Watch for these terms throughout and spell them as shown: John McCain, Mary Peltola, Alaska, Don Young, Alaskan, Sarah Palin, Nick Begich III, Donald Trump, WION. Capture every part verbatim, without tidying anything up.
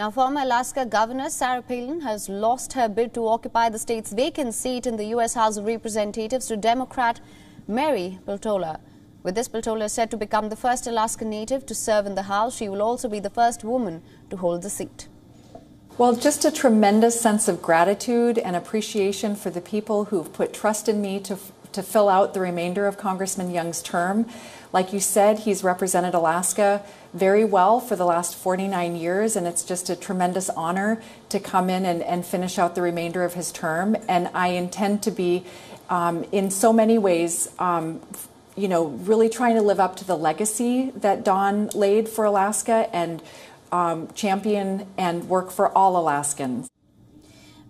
Now, former Alaska Governor Sarah Palin has lost her bid to occupy the state's vacant seat in the U S House of Representatives to Democrat Mary Peltola. With this, Peltola is said to become the first Alaska native to serve in the House. She will also be the first woman to hold the seat. Well, just a tremendous sense of gratitude and appreciation for the people who've put trust in me to to fill out the remainder of Congressman Young's term. Like you said, he's represented Alaska very well for the last forty-nine years, and it's just a tremendous honor to come in and, and finish out the remainder of his term. And I intend to be, um, in so many ways, um, you know, really trying to live up to the legacy that Don laid for Alaska and um, champion and work for all Alaskans.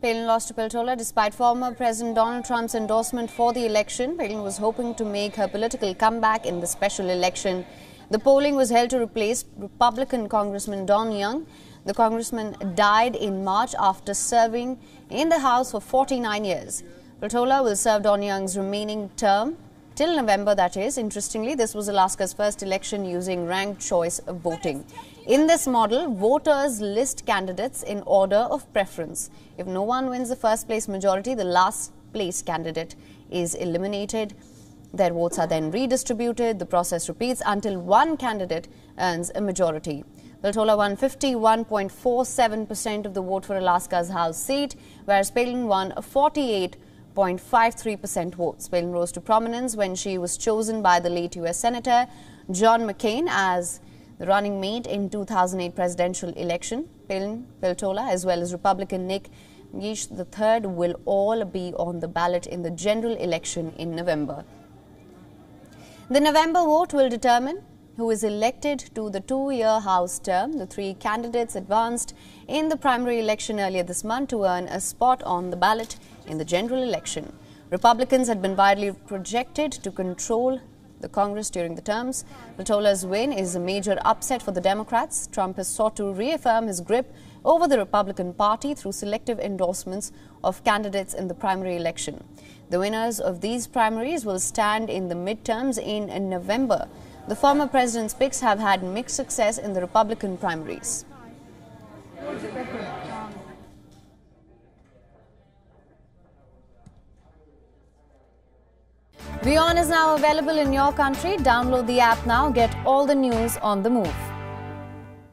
Palin lost to Peltola despite former President Donald Trump's endorsement for the election. Palin was hoping to make her political comeback in the special election. The polling was held to replace Republican Congressman Don Young. The congressman died in March after serving in the House for forty-nine years. Peltola will serve Don Young's remaining term till November, that is. Interestingly, this was Alaska's first election using ranked choice voting. In this model, voters list candidates in order of preference. If no one wins the first place majority, the last place candidate is eliminated. Their votes are then redistributed. The process repeats until one candidate earns a majority. Peltola won fifty-one point four seven percent of the vote for Alaska's House seat, whereas Palin won forty-eight point five three percent votes. Palin rose to prominence when she was chosen by the late U S Senator John McCain as the running mate in two thousand eight presidential election. Palin, Peltola, as well as Republican Nick Begich the third will all be on the ballot in the general election in November. The November vote will determine who is elected to the two-year House term. The three candidates advanced in the primary election earlier this month to earn a spot on the ballot in the general election. Republicans had been widely projected to control the Congress during the terms. Peltola's win is a major upset for the Democrats. Trump has sought to reaffirm his grip over the Republican Party through selective endorsements of candidates in the primary election. The winners of these primaries will stand in the midterms in November. The former president's picks have had mixed success in the Republican primaries. WION is now available in your country. Download the app now. Get all the news on the move.